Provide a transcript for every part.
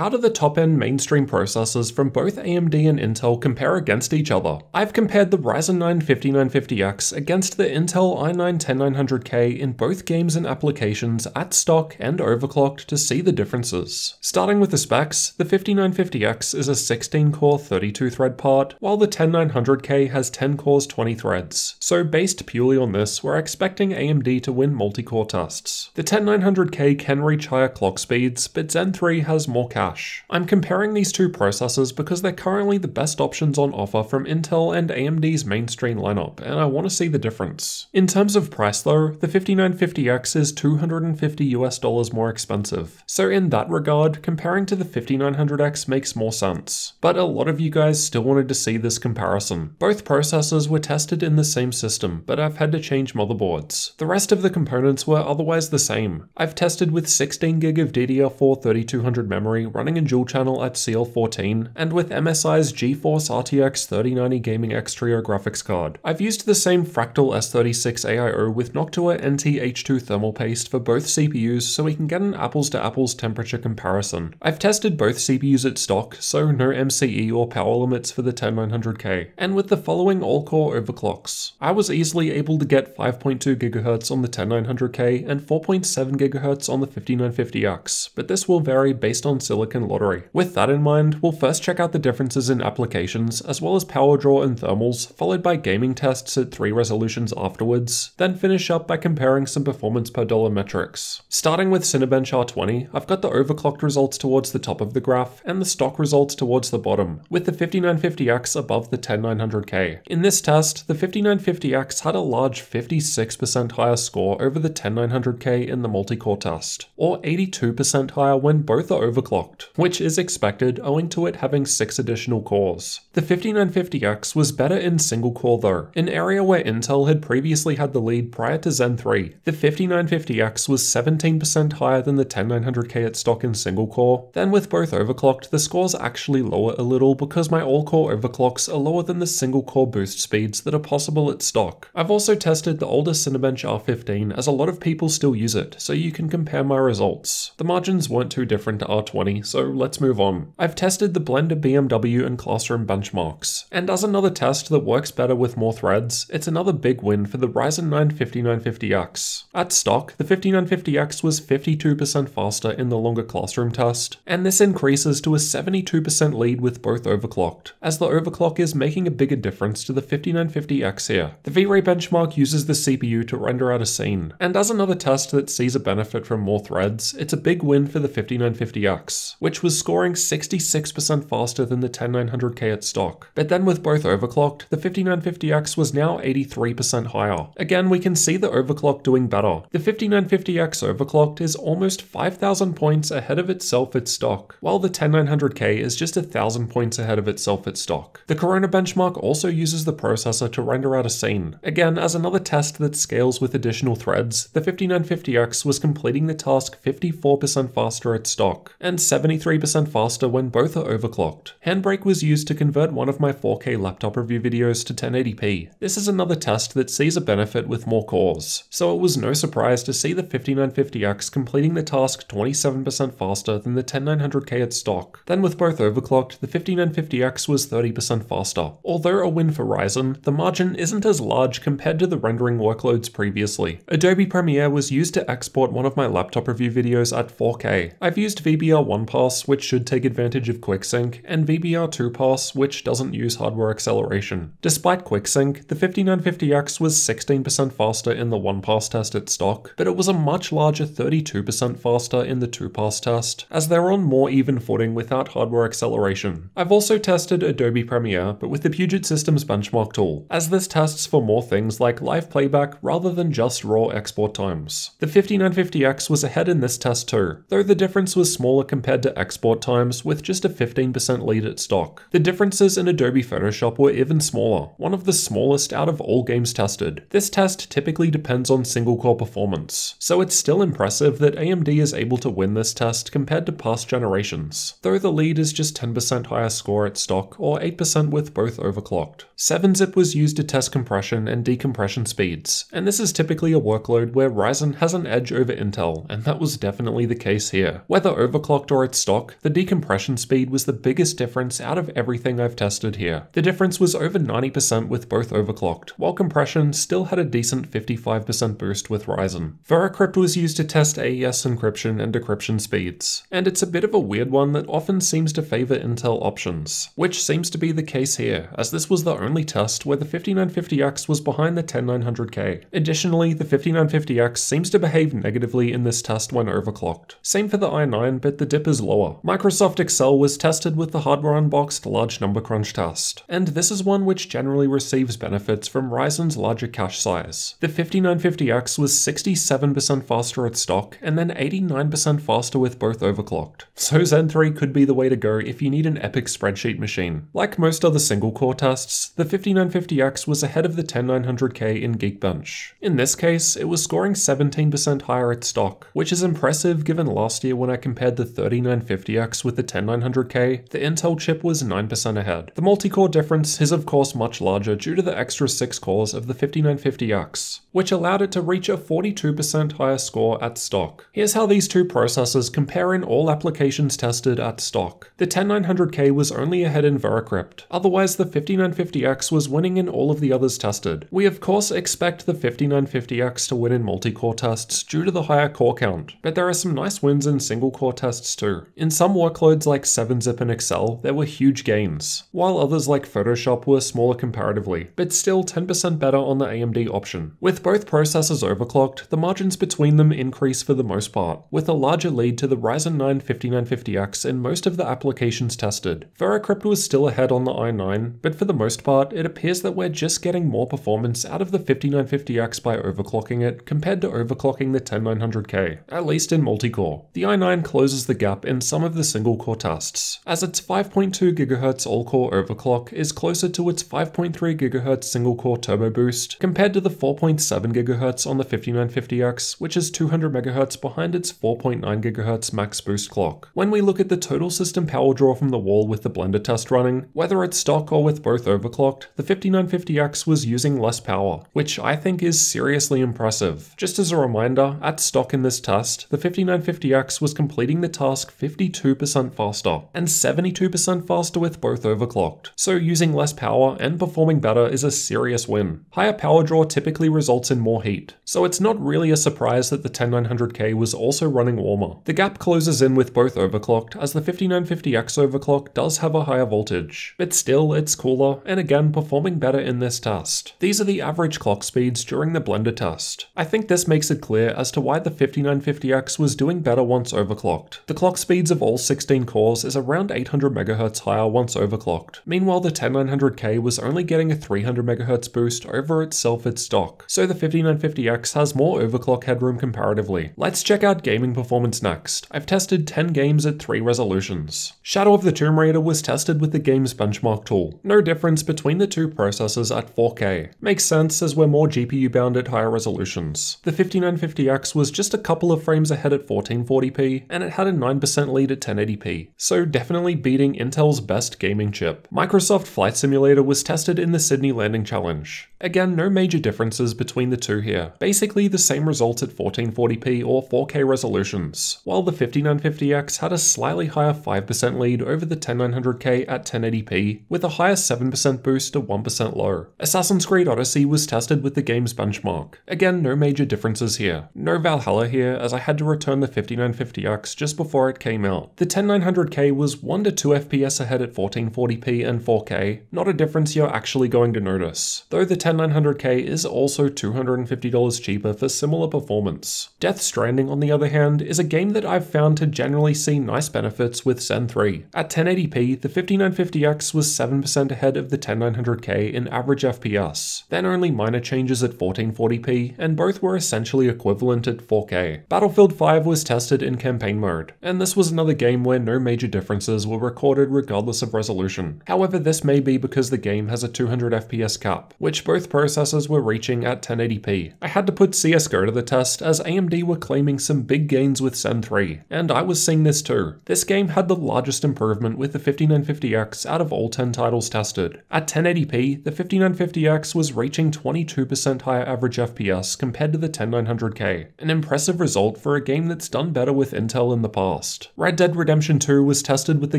How do the top-end mainstream processors from both AMD and Intel compare against each other? I've compared the Ryzen 9 5950X against the Intel i9-10900K in both games and applications at stock and overclocked to see the differences. Starting with the specs, the 5950X is a 16-core 32-thread part, while the 10900K has 10 cores 20 threads. So based purely on this, we're expecting AMD to win multi-core tests. The 10900K can reach higher clock speeds, but Zen 3 has more cache. I'm comparing these two processors because they're currently the best options on offer from Intel and AMD's mainstream lineup, and I want to see the difference. In terms of price though, the 5950X is $250 more expensive, so in that regard, comparing to the 5900X makes more sense. But a lot of you guys still wanted to see this comparison. Both processors were tested in the same system, but I've had to change motherboards. The rest of the components were otherwise the same. I've tested with 16GB of DDR4 3200 memory running in dual channel at CL14, and with MSI's GeForce RTX 3090 Gaming X Trio graphics card. I've used the same Fractal S36 AIO with Noctua NT-H2 thermal paste for both CPUs so we can get an apples-to-apples temperature comparison. I've tested both CPUs at stock, so no MCE or power limits for the 10900K, and with the following all-core overclocks. I was easily able to get 5.2 GHz on the 10900K and 4.7 GHz on the 5950X, but this will vary based on silicon lottery. With that in mind, we'll first check out the differences in applications, as well as power draw and thermals, followed by gaming tests at 3 resolutions afterwards, then finish up by comparing some performance per dollar metrics. Starting with Cinebench R20, I've got the overclocked results towards the top of the graph, and the stock results towards the bottom, with the 5950X above the 10900K. In this test, the 5950X had a large 56% higher score over the 10900K in the multi-core test, or 82% higher when both are overclocked, which is expected owing to it having 6 additional cores. The 5950X was better in single core though, an area where Intel had previously had the lead prior to Zen 3. The 5950X was 17% higher than the 10900K at stock in single core, then with both overclocked the scores actually lower a little because my all core overclocks are lower than the single core boost speeds that are possible at stock. I've also tested the older Cinebench R15 as a lot of people still use it, so you can compare my results. The margins weren't too different to R20, so let's move on. I've tested the Blender BMW and classroom benchmarks, and as another test that works better with more threads, it's another big win for the Ryzen 9 5950X. At stock, the 5950X was 52% faster in the longer classroom test, and this increases to a 72% lead with both overclocked, as the overclock is making a bigger difference to the 5950X here. The V-Ray benchmark uses the CPU to render out a scene, and as another test that sees a benefit from more threads, it's a big win for the 5950X. Which was scoring 66% faster than the 10900K at stock. But then with both overclocked, the 5950X was now 83% higher. Again, we can see the overclock doing better. The 5950X overclocked is almost 5,000 points ahead of itself at stock, while the 10900K is just 1,000 points ahead of itself at stock. The Corona benchmark also uses the processor to render out a scene. Again, as another test that scales with additional threads, the 5950X was completing the task 54% faster at stock, and 73% faster when both are overclocked. Handbrake was used to convert one of my 4K laptop review videos to 1080p. This is another test that sees a benefit with more cores, so it was no surprise to see the 5950X completing the task 27% faster than the 10900K at stock. Then with both overclocked, the 5950X was 30% faster. Although a win for Ryzen, the margin isn't as large compared to the rendering workloads previously. Adobe Premiere was used to export one of my laptop review videos at 4K. I've used VBR 1.0 pass, which should take advantage of QuickSync, and VBR2 pass, which doesn't use hardware acceleration. Despite QuickSync, the 5950X was 16% faster in the 1-pass test at stock, but it was a much larger 32% faster in the 2-pass test, as they're on more even footing without hardware acceleration. I've also tested Adobe Premiere, but with the Puget Systems benchmark tool, as this tests for more things like live playback rather than just raw export times. The 5950X was ahead in this test too, though the difference was smaller compared to export times, with just a 15% lead at stock. The differences in Adobe Photoshop were even smaller, one of the smallest out of all games tested. This test typically depends on single core performance, so it's still impressive that AMD is able to win this test compared to past generations, though the lead is just 10% higher score at stock, or 8% with both overclocked. 7-Zip was used to test compression and decompression speeds, and this is typically a workload where Ryzen has an edge over Intel, and that was definitely the case here. Whether overclocked or it's stock, the decompression speed was the biggest difference out of everything I've tested here. The difference was over 90% with both overclocked, while compression still had a decent 55% boost with Ryzen. VeraCrypt was used to test AES encryption and decryption speeds, and it's a bit of a weird one that often seems to favor Intel options, which seems to be the case here, as this was the only test where the 5950X was behind the 10900K. Additionally, the 5950X seems to behave negatively in this test when overclocked. Same for the i9, but the dip is lower. Microsoft Excel was tested with the hardware unboxed large number crunch test, and this is one which generally receives benefits from Ryzen's larger cache size. The 5950X was 67% faster at stock and then 89% faster with both overclocked. So Zen 3 could be the way to go if you need an epic spreadsheet machine. Like most other single core tests, the 5950X was ahead of the 10900K in Geekbench. In this case, it was scoring 17% higher at stock, which is impressive given last year when I compared the 3950X with the 10900K, the Intel chip was 9% ahead. The multi-core difference is of course much larger due to the extra 6 cores of the 5950X, which allowed it to reach a 42% higher score at stock. Here's how these two processors compare in all applications tested at stock. The 10900K was only ahead in VeraCrypt, otherwise the 5950X was winning in all of the others tested. We of course expect the 5950X to win in multi-core tests due to the higher core count, but there are some nice wins in single core tests too. In some workloads like 7-Zip and Excel, there were huge gains, while others like Photoshop were smaller comparatively, but still 10% better on the AMD option. With both processors overclocked, the margins between them increase for the most part, with a larger lead to the Ryzen 9 5950X in most of the applications tested. VeraCrypt was still ahead on the i9, but for the most part, it appears that we're just getting more performance out of the 5950X by overclocking it compared to overclocking the 10900K, at least in multi-core. The i9 closes the gap in some of the single-core tests, as its 5.2 GHz all-core overclock is closer to its 5.3 GHz single-core turbo boost compared to the 4.7 GHz on the 5950X, which is 200 MHz behind its 4.9 GHz max boost clock. When we look at the total system power draw from the wall with the Blender test running, whether it's stock or with both overclocked, the 5950X was using less power, which I think is seriously impressive. Just as a reminder, at stock in this test, the 5950X was completing the task 52% faster and 72% faster with both overclocked, so using less power and performing better is a serious win. Higher power draw typically results in more heat, so it's not really a surprise that the 10900K was also running warmer. The gap closes in with both overclocked, as the 5950X overclock does have a higher voltage, but still it's cooler and again performing better in this test. These are the average clock speeds during the Blender test. I think this makes it clear as to why the 5950X was doing better once overclocked. The clock speeds of all 16 cores is around 800 MHz higher once overclocked. Meanwhile, the 10900K was only getting a 300 MHz boost over itself at stock, so the 5950X has more overclock headroom comparatively. Let's check out gaming performance next. I've tested 10 games at 3 resolutions. Shadow of the Tomb Raider was tested with the game's benchmark tool. No difference between the two processors at 4K. Makes sense as we're more GPU bound at higher resolutions. The 5950X was just a couple of frames ahead at 1440p, and it had a 9% lead at 1080p, so definitely beating Intel's best gaming chip. Microsoft Flight Simulator was tested in the Sydney Landing Challenge. Again, no major differences between the two here. Basically the same results at 1440p or 4K resolutions, while the 5950X had a slightly higher 5% lead over the 10900K at 1080p, with a higher 7% boost to 1% low. Assassin's Creed Odyssey was tested with the game's benchmark. Again, no major differences here. No Valhalla here, as I had to return the 5950X just before it came out. The 10900K was 1 to 2 FPS ahead at 1440p and 4K, not a difference you're actually going to notice, though the 10900K is also $250 cheaper for similar performance. Death Stranding, on the other hand, is a game that I've found to generally see nice benefits with Zen 3. At 1080p, the 5950X was 7% ahead of the 10900K in average FPS, then only minor changes at 1440p, and both were essentially equivalent at 4K. Battlefield 5 was tested in campaign mode, and this was another game where no major differences were recorded regardless of resolution. However, this may be because the game has a 200 FPS cap, which both processors were reaching at 1080p. I had to put CS:GO to the test as AMD were claiming some big gains with Zen 3, and I was seeing this too. This game had the largest improvement with the 5950X out of all 10 titles tested. At 1080p, the 5950X was reaching 22% higher average FPS compared to the 10900K, an impressive result for a game that's done better with Intel in the past. test. Red Dead Redemption 2 was tested with the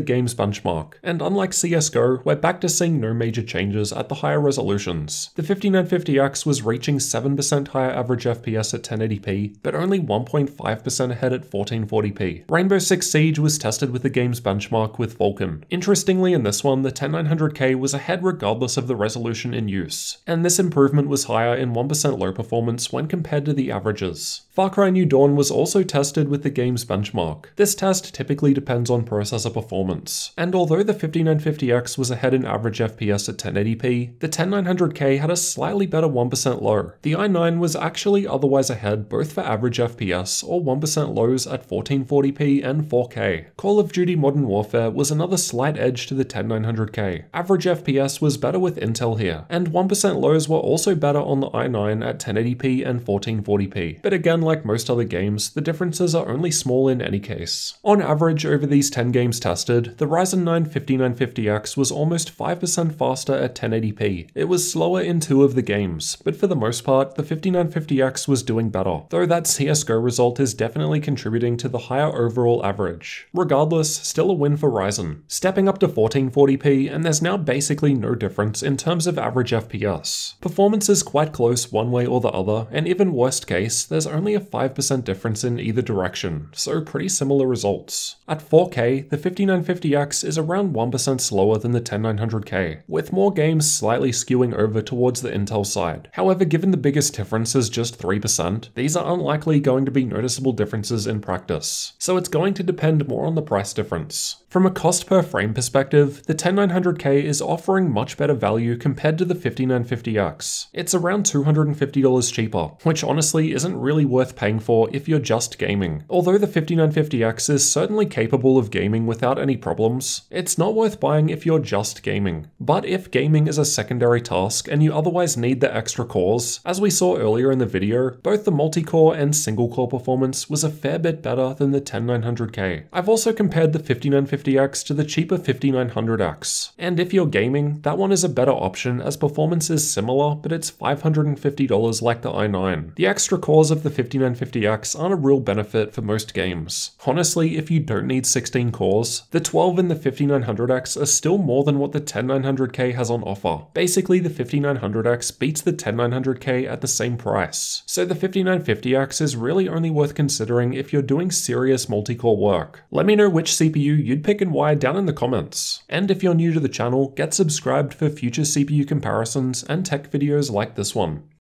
game's benchmark, and unlike CS:GO, we're back to seeing no major changes at the higher resolutions. The 5950X was reaching 7% higher average FPS at 1080p, but only 1.5% ahead at 1440p. Rainbow Six Siege was tested with the game's benchmark with Vulkan. Interestingly, in this one, the 10900K was ahead regardless of the resolution in use, and this improvement was higher in 1% low performance when compared to the averages. Far Cry New Dawn was also tested with the game's benchmark. This test typically depends on processor performance, and although the 5950X was ahead in average FPS at 1080p, the 10900K had a slightly better 1% low. The i9 was actually otherwise ahead both for average FPS or 1% lows at 1440p and 4K. Call of Duty Modern Warfare was another slight edge to the 10900K. Average FPS was better with Intel here, and 1% lows were also better on the i9 at 1080p and 1440p. But again, like most other games, the differences are only small in any case. On average, over these 10 games tested, the Ryzen 9 5950X was almost 5% faster at 1080p. It was slower in 2 of the games, but for the most part, the 5950X was doing better, though that CS:GO result is definitely contributing to the higher overall average. Regardless, still a win for Ryzen, stepping up to 1440p, and there's now basically no difference in terms of average FPS. Performance is quite close one way or the other, and even worst case, there's only a 5% difference in either direction, so pretty similar results. At 4K, the 5950X is around 1% slower than the 10900K, with more games slightly skewing over towards the Intel side. However, given the biggest difference is just 3%, these are unlikely going to be noticeable differences in practice, so it's going to depend more on the price difference. From a cost per frame perspective, the 10900K is offering much better value compared to the 5950X. It's around $250 cheaper, which honestly isn't really worth paying for if you're just gaming. Although the 5950X is certainly capable of gaming without any problems, it's not worth buying if you're just gaming. But if gaming is a secondary task and you otherwise need the extra cores, as we saw earlier in the video, both the multi-core and single-core performance was a fair bit better than the 10900K. I've also compared the 5950X to the cheaper 5900X, and if you're gaming, that one is a better option as performance is similar, but it's $550 like the i9. The extra cores of the 5950X aren't a real benefit for most games. Honestly, if you don't need 16 cores, the 12 in the 5900X are still more than what the 10900K has on offer. Basically, the 5900X beats the 10900K at the same price, so the 5950X is really only worth considering if you're doing serious multi-core work. Let me know which CPU you'd pick and why down in the comments. And if you're new to the channel, get subscribed for future CPU comparisons and tech videos like this one.